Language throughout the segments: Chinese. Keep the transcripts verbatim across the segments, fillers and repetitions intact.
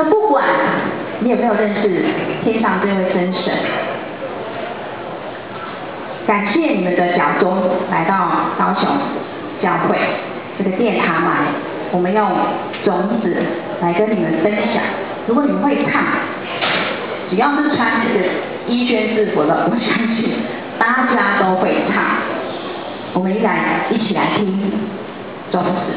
那不管你有没有认识天上这位真神，感谢你们的脚踪来到高雄教会这个殿堂来，我们用种子来跟你们分享。如果你们会看，只要是穿这个衣宣制服的，我相信大家都会唱。我们一来一起来听种子。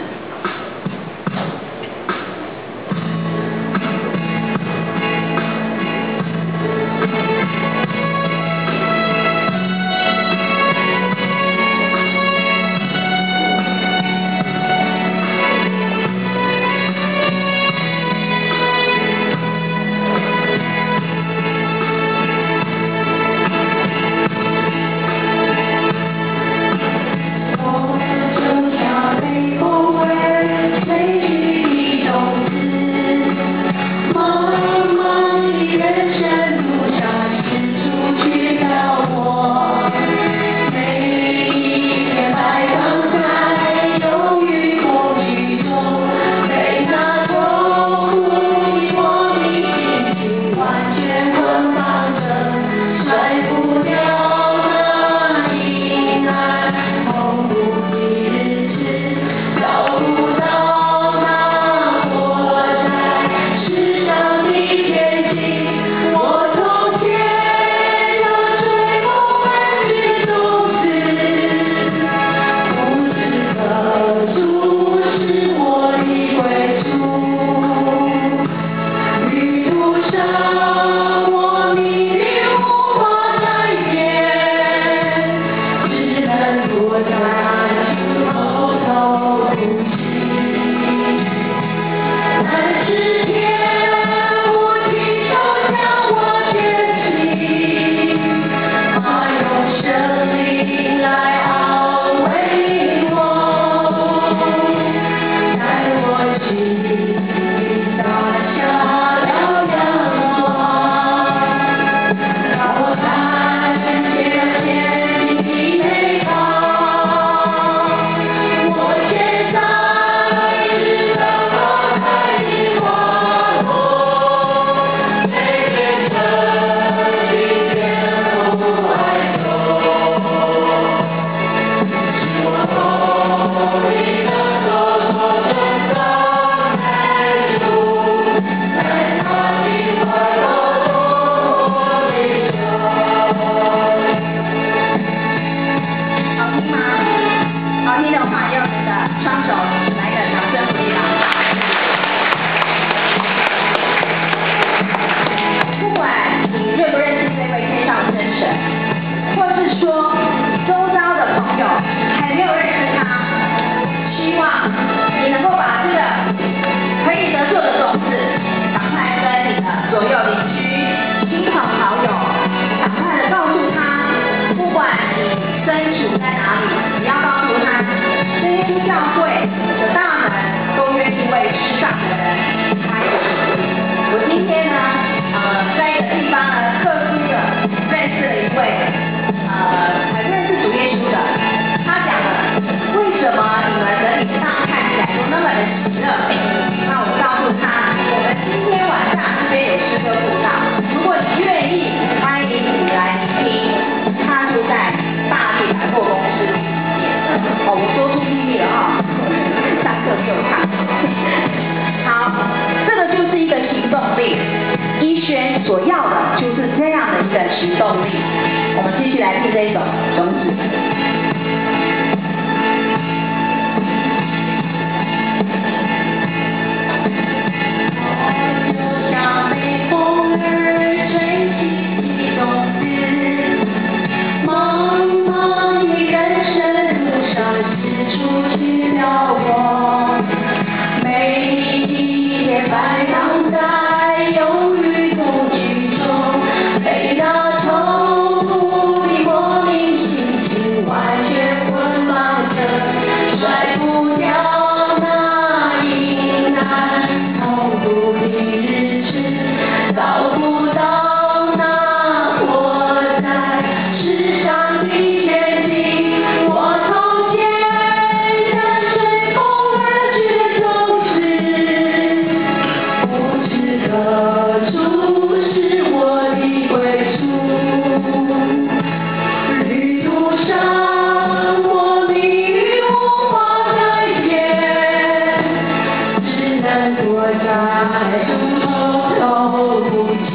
我在风中。